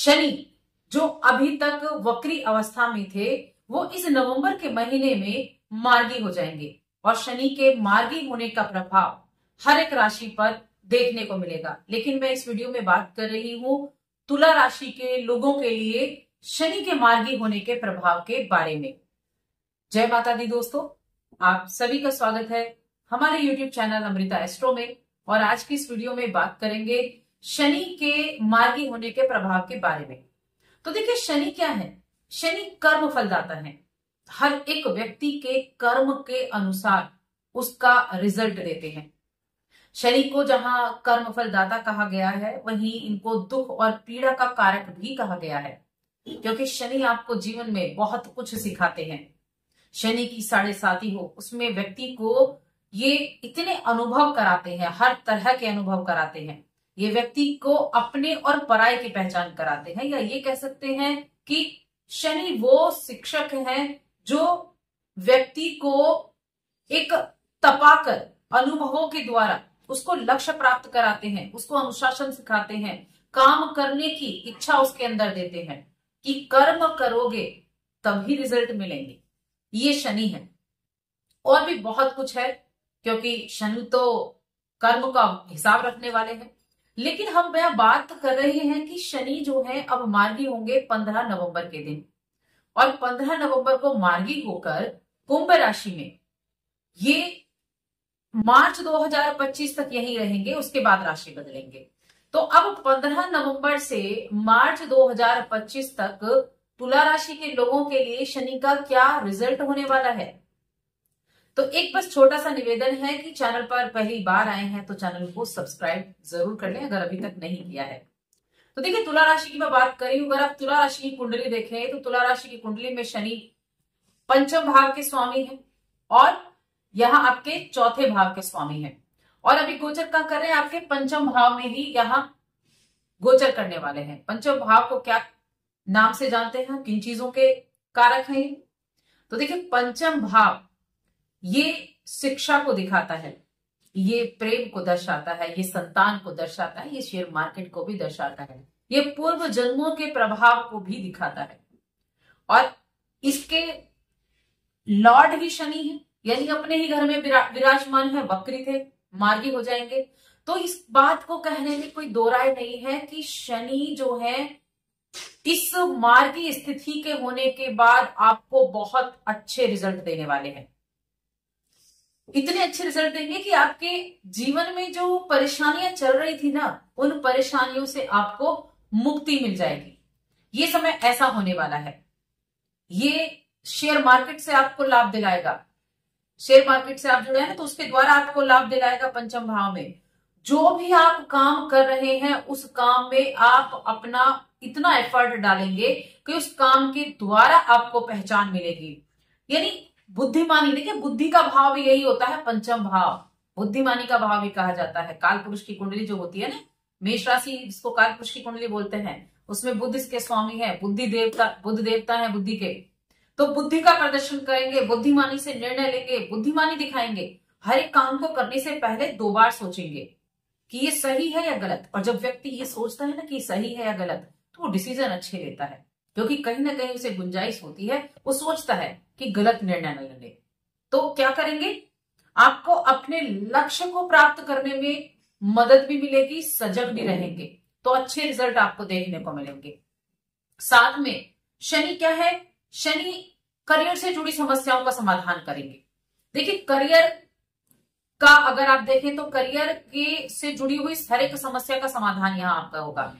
शनि जो अभी तक वक्री अवस्था में थे वो इस नवंबर के महीने में मार्गी हो जाएंगे और शनि के मार्गी होने का प्रभाव हर एक राशि पर देखने को मिलेगा। लेकिन मैं इस वीडियो में बात कर रही हूँ तुला राशि के लोगों के लिए शनि के मार्गी होने के प्रभाव के बारे में। जय माता दी दोस्तों, आप सभी का स्वागत है हमारे YouTube चैनल अमृता एस्ट्रो में। और आज की इस वीडियो में बात करेंगे शनि के मार्गी होने के प्रभाव के बारे में। तो देखिए, शनि क्या है? शनि कर्म फलदाता है। हर एक व्यक्ति के कर्म के अनुसार उसका रिजल्ट देते हैं। शनि को जहां कर्म फलदाता कहा गया है, वहीं इनको दुख और पीड़ा का कारक भी कहा गया है, क्योंकि शनि आपको जीवन में बहुत कुछ सिखाते हैं। शनि की 7.5 हो, उसमें व्यक्ति को ये इतने अनुभव कराते हैं, हर तरह के अनुभव कराते हैं। ये व्यक्ति को अपने और पराये की पहचान कराते हैं, या ये कह सकते हैं कि शनि वो शिक्षक हैं जो व्यक्ति को एक तपाकर अनुभवों के द्वारा उसको लक्ष्य प्राप्त कराते हैं, उसको अनुशासन सिखाते हैं, काम करने की इच्छा उसके अंदर देते हैं कि कर्म करोगे तभी रिजल्ट मिलेंगे। ये शनि है। और भी बहुत कुछ है, क्योंकि शनि तो कर्म का हिसाब रखने वाले हैं। लेकिन हम यह बात कर रहे हैं कि शनि जो है अब मार्गी होंगे 15 नवंबर के दिन, और 15 नवंबर को मार्गी होकर कुंभ राशि में ये मार्च 2025 तक यही रहेंगे, उसके बाद राशि बदलेंगे। तो अब 15 नवंबर से मार्च 2025 तक तुला राशि के लोगों के लिए शनि का क्या रिजल्ट होने वाला है। तो एक बस छोटा सा निवेदन है कि चैनल पर पहली बार आए हैं तो चैनल को सब्सक्राइब जरूर कर लें अगर अभी तक नहीं किया है। तो देखिए, तुला राशि की मैं बात कर रही हूं। अगर आप तुला राशि की कुंडली देखें तो तुला राशि की कुंडली में शनि पंचम भाव के स्वामी है और यहाँ आपके चौथे भाव के स्वामी है, और अभी गोचर का कर रहे हैं आपके पंचम भाव में ही यहाँ गोचर करने वाले हैं। पंचम भाव को क्या नाम से जानते हैं, किन चीजों के कारक हैं? तो देखिए, पंचम भाव ये शिक्षा को दिखाता है, ये प्रेम को दर्शाता है, ये संतान को दर्शाता है, ये शेयर मार्केट को भी दर्शाता है, ये पूर्व जन्मों के प्रभाव को भी दिखाता है। और इसके लॉर्ड ही शनि है, यानी अपने ही घर में विराजमान है। वक्री थे, मार्गी हो जाएंगे। तो इस बात को कहने में कोई दो राय नहीं है कि शनि जो है इस मार्गी स्थिति के होने के बाद आपको बहुत अच्छे रिजल्ट देने वाले हैं। इतने अच्छे रिजल्ट देंगे कि आपके जीवन में जो परेशानियां चल रही थी ना, उन परेशानियों से आपको मुक्ति मिल जाएगी। ये समय ऐसा होने वाला है। ये शेयर मार्केट से आपको लाभ दिलाएगा। शेयर मार्केट से आप जुड़े हैं तो उसके द्वारा आपको लाभ दिलाएगा। पंचम भाव में जो भी आप काम कर रहे हैं, उस काम में आप अपना इतना एफर्ट डालेंगे कि उस काम के द्वारा आपको पहचान मिलेगी, यानी बुद्धिमानी। देखिए, बुद्धि का भाव भी यही होता है, पंचम भाव बुद्धिमानी का भाव भी कहा जाता है। काल पुरुष की कुंडली जो होती है ना, मेष राशि जिसको काल पुरुष की कुंडली बोलते हैं, उसमें बुध इसके स्वामी है, बुद्ध देवता है बुद्धि के। तो बुद्धि का प्रदर्शन करेंगे, बुद्धिमानी से निर्णय लेंगे, बुद्धिमानी दिखाएंगे। हर एक काम को करने से पहले 2 बार सोचेंगे कि ये सही है या गलत। और जब व्यक्ति ये सोचता है ना कि सही है या गलत, तो वो डिसीजन अच्छे लेता है, क्योंकि कहीं ना कहीं उसे गुंजाइश होती है। वो सोचता है कि गलत निर्णय न ले। तो क्या करेंगे, आपको अपने लक्ष्य को प्राप्त करने में मदद भी मिलेगी, सजग भी रहेंगे, तो अच्छे रिजल्ट आपको देखने को मिलेंगे। साथ में शनि क्या है, शनि करियर से जुड़ी समस्याओं का समाधान करेंगे। देखिए, करियर का अगर आप देखें तो करियर के से जुड़ी हुई हर एक समस्या का समाधान यहाँ आपका होगा।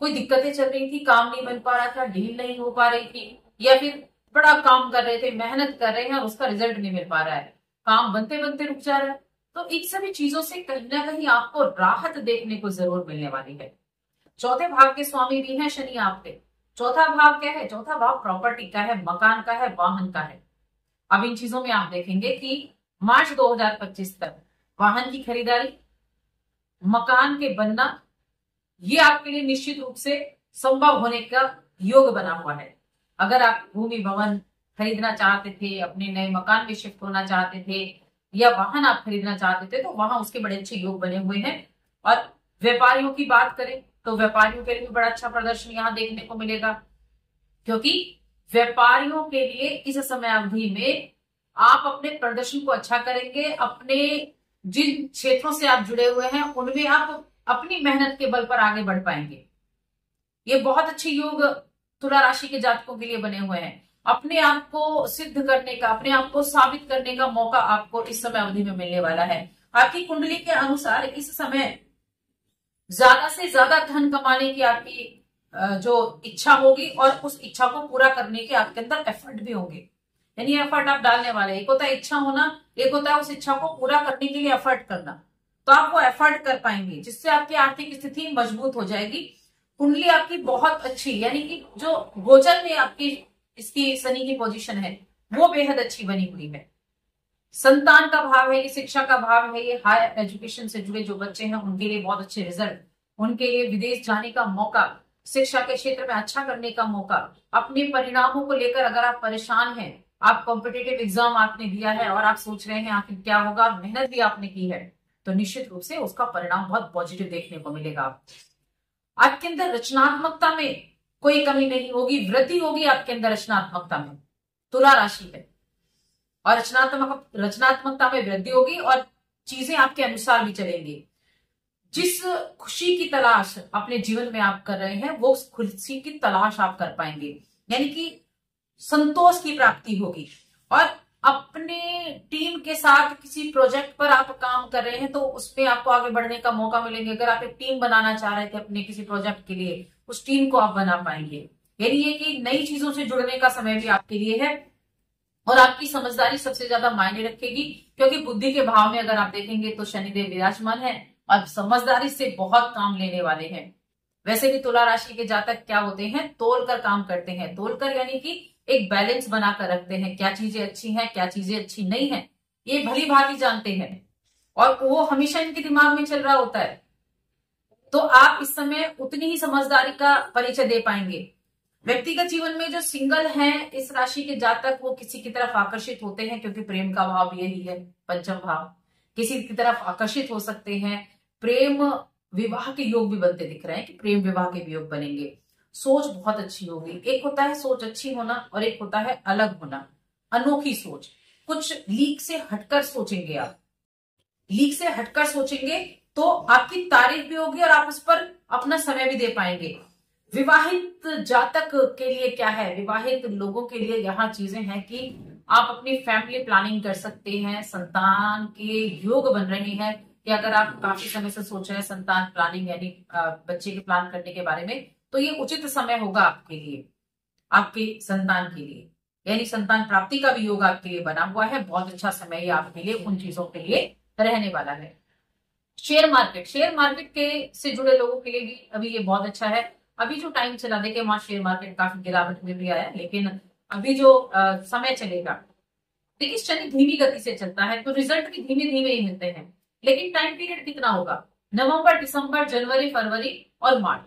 कोई दिक्कतें चल रही थी, काम नहीं बन पा रहा था, डील नहीं हो पा रही थी, या फिर बड़ा काम कर रहे थे, मेहनत कर रहे हैं और उसका रिजल्ट नहीं मिल पा रहा है, काम बनते बनते रुक जा रहा है, तो इन सभी चीजों से कहीं ना कहीं आपको राहत देखने को जरूर मिलने वाली है। चौथे भाव के स्वामी भी हैं शनि आपके। चौथा भाव क्या है? चौथा भाव प्रॉपर्टी का है, मकान का है, वाहन का है। अब इन चीजों में आप देखेंगे कि मार्च 2025 तक वाहन की खरीदारी, मकान के बनना, ये आपके लिए निश्चित रूप से संभव होने का योग बना हुआ है। अगर आप भूमि भवन खरीदना चाहते थे, अपने नए मकान में शिफ्ट होना चाहते थे, या वाहन आप खरीदना चाहते थे, तो वहां उसके बड़े अच्छे योग बने हुए हैं। और व्यापारियों की बात करें तो व्यापारियों के लिए भी बड़ा अच्छा प्रदर्शन यहाँ देखने को मिलेगा, क्योंकि व्यापारियों के लिए इस समय अवधि में आप अपने प्रदर्शन को अच्छा करेंगे। अपने जिन क्षेत्रों से आप जुड़े हुए हैं उनमें आप अपनी मेहनत के बल पर आगे बढ़ पाएंगे। ये बहुत अच्छे योग तुला राशि के जातकों के लिए बने हुए हैं। अपने आप को सिद्ध करने का, अपने आप को साबित करने का मौका आपको इस समय अवधि में मिलने वाला है। आपकी कुंडली के अनुसार इस समय ज्यादा से ज्यादा धन कमाने की आपकी जो इच्छा होगी और उस इच्छा को पूरा करने के आपके अंदर एफर्ट भी होंगे, यानी एफर्ट आप डालने वाले। एक होता है इच्छा होना, एक होता है उस इच्छा को पूरा करने के लिए एफर्ट करना। तो आप वो एफर्ट कर पाएंगे, जिससे आपकी आर्थिक स्थिति मजबूत हो जाएगी। कुंडली आपकी बहुत अच्छी, यानी कि जो गोचर में आपकी इसकी शनि की पोजीशन है वो बेहद अच्छी बनी हुई है। संतान का भाव है, ये शिक्षा का भाव है, ये हायर एजुकेशन से जुड़े जो बच्चे हैं उनके लिए बहुत अच्छे रिजल्ट, उनके लिए विदेश जाने का मौका, शिक्षा के क्षेत्र में अच्छा करने का मौका। अपने परिणामों को लेकर अगर आप परेशान हैं, आप कॉम्पिटेटिव एग्जाम आपने दिया है और आप सोच रहे हैं आखिर क्या होगा, मेहनत भी आपने की है, तो निश्चित रूप से उसका परिणाम बहुत पॉजिटिव देखने को मिलेगा। आपके अंदर रचनात्मकता में कोई कमी नहीं होगी, वृद्धि होगी आपके अंदर रचनात्मकता में। तुला राशि है और रचनात्मकता में वृद्धि होगी और चीजें आपके अनुसार भी चलेंगी। जिस खुशी की तलाश अपने जीवन में आप कर रहे हैं वो खुशी की तलाश आप कर पाएंगे, यानी कि संतोष की प्राप्ति होगी। और अपने टीम के साथ किसी प्रोजेक्ट पर आप काम कर रहे हैं तो उसमें आपको आगे बढ़ने का मौका मिलेगा। अगर आप एक टीम बनाना चाह रहे थे अपने किसी प्रोजेक्ट के लिए, उस टीम को आप बना पाएंगे। यानी ये कि नई चीजों से जुड़ने का समय भी आपके लिए है और आपकी समझदारी सबसे ज्यादा मायने रखेगी, क्योंकि बुद्धि के भाव में अगर आप देखेंगे तो शनिदेव विराजमान है और समझदारी से बहुत काम लेने वाले हैं। वैसे भी तुला राशि के जातक क्या होते हैं, तोल कर काम करते हैं। तोल कर यानी कि एक बैलेंस बनाकर रखते हैं, क्या चीजें अच्छी हैं क्या चीजें अच्छी नहीं हैं ये भली भांति जानते हैं और वो हमेशा इनके दिमाग में चल रहा होता है। तो आप इस समय उतनी ही समझदारी का परिचय दे पाएंगे। व्यक्तिगत जीवन में जो सिंगल हैं इस राशि के जातक वो किसी की तरफ आकर्षित होते हैं, क्योंकि प्रेम का भाव यही है, पंचम भाव। किसी की तरफ आकर्षित हो सकते हैं, प्रेम विवाह के योग भी बनते दिख रहे हैं कि प्रेम विवाह के भी योग बनेंगे। सोच बहुत अच्छी होगी। एक होता है सोच अच्छी होना और एक होता है अलग होना, अनोखी सोच। कुछ लीक से हटकर सोचेंगे आप, लीक से हटकर सोचेंगे तो आपकी तारीफ भी होगी और आप उस पर अपना समय भी दे पाएंगे। विवाहित जातक के लिए क्या है, विवाहित लोगों के लिए यहाँ चीजें हैं कि आप अपनी फैमिली प्लानिंग कर सकते हैं। संतान के योग बन रहे हैं कि अगर आप काफी समय से सोच रहे हैं संतान प्लानिंग यानी बच्चे के प्लान करने के बारे में, तो ये उचित समय होगा आपके लिए, आपके संतान के लिए। यानी संतान प्राप्ति का भी योग आपके लिए बना हुआ है, बहुत अच्छा समय ये आपके लिए उन चीजों के लिए रहने वाला है। शेयर मार्केट के से जुड़े लोगों के लिए भी अभी ये बहुत अच्छा है। अभी जो टाइम चला देखिए वहां शेयर मार्केट काफी गिरावट में भी आया, लेकिन अभी जो समय चलेगा देखिए शनि धीमी गति से चलता है तो रिजल्ट भी धीमे धीमे ही मिलते हैं। लेकिन टाइम पीरियड कितना होगा, नवंबर, दिसंबर, जनवरी, फरवरी और मार्च,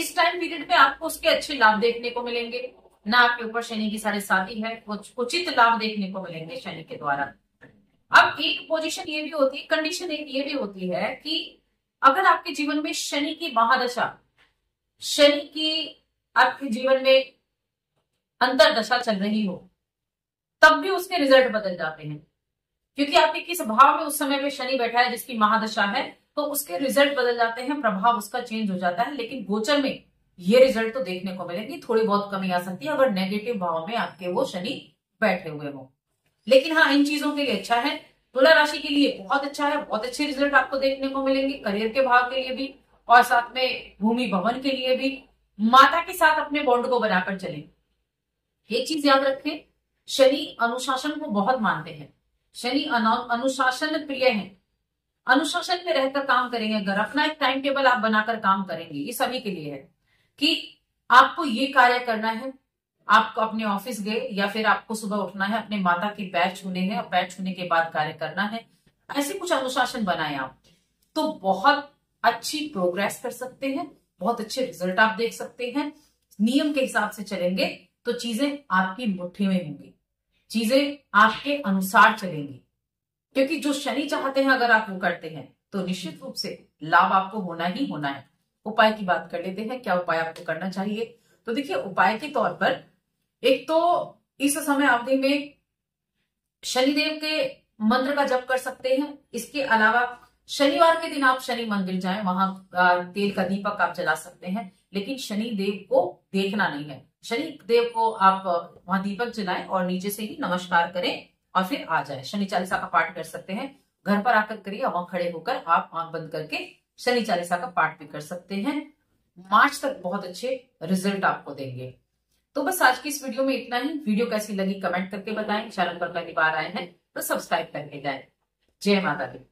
इस टाइम पीरियड में आपको उसके अच्छे लाभ देखने को मिलेंगे। ना आपके ऊपर शनि की साढ़े साती है, उचित लाभ देखने को मिलेंगे शनि के द्वारा। अब एक पोजीशन ये भी होती है, कंडीशन एक ये भी होती है कि अगर आपके जीवन में शनि की महादशा, शनि की आपके जीवन में अंतरदशा चल रही हो तब भी उसके रिजल्ट बदल जाते हैं, क्योंकि आपके किस भाव में उस समय पे शनि बैठा है जिसकी महादशा है तो उसके रिजल्ट बदल जाते हैं, प्रभाव उसका चेंज हो जाता है। लेकिन गोचर में ये रिजल्ट तो देखने को मिलेगी, थोड़ी बहुत कमी आ सकती है अगर नेगेटिव भाव में आपके वो शनि बैठे हुए हो। लेकिन हाँ, इन चीजों के लिए अच्छा है, तुला राशि के लिए बहुत अच्छा है, बहुत अच्छे रिजल्ट आपको देखने को मिलेंगे। करियर के भाव के लिए भी और साथ में भूमि भवन के लिए भी। माता के साथ अपने बॉन्ड को बनाकर चलें, ये चीज याद रखें। शनि अनुशासन को बहुत मानते हैं, शनि अनुशासन प्रिय है, अनुशासन में रहकर काम करेंगे। अगर अपना एक टाइम टेबल आप बनाकर काम करेंगे, ये सभी के लिए है कि आपको ये कार्य करना है, आपको अपने ऑफिस गए या फिर आपको सुबह उठना है, अपने माता के पैर छूने हैं और पैर छूने के बाद कार्य करना है, ऐसे कुछ अनुशासन बनाए आप तो बहुत अच्छी प्रोग्रेस कर सकते हैं, बहुत अच्छे रिजल्ट आप देख सकते हैं। नियम के हिसाब से चलेंगे तो चीजें आपकी मुट्ठी में होंगी, चीजें आपके अनुसार चलेंगी, क्योंकि जो शनि चाहते हैं अगर आप वो करते हैं तो निश्चित रूप से लाभ आपको होना ही होना है। उपाय की बात कर लेते हैं, क्या उपाय आपको करना चाहिए। तो देखिए उपाय के तौर पर एक तो इस समय अवधि में शनिदेव के मंत्र का जप कर सकते हैं। इसके अलावा शनिवार के दिन आप शनि मंदिर जाएं, वहां तेल का दीपक आप जला सकते हैं, लेकिन शनि देव को देखना नहीं है। शनि देव को आप वहां दीपक जलाएं और नीचे से ही नमस्कार करें और फिर आ जाए। शनि चालीसा का पाठ कर सकते हैं, घर पर आकर करिए और वहां खड़े होकर आप आंख बंद करके शनि चालीसा का पाठ भी कर सकते हैं। मार्च तक बहुत अच्छे रिजल्ट आपको देंगे। तो बस आज की इस वीडियो में इतना ही। वीडियो कैसी लगी कमेंट करके बताएं। चैनल पर पहली बार आए हैं तो सब्सक्राइब करके जाएं। जय माता दी।